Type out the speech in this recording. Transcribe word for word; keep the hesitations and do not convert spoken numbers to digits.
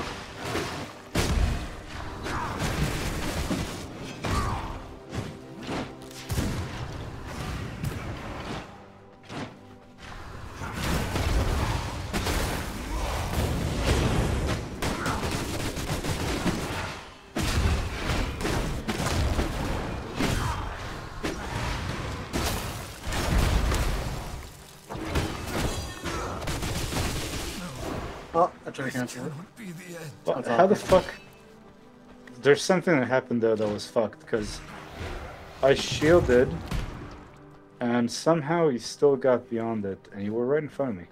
fuck. Well, how the fuck? There's something that happened there that was fucked, because I shielded and somehow you still got beyond it and you were right in front of me.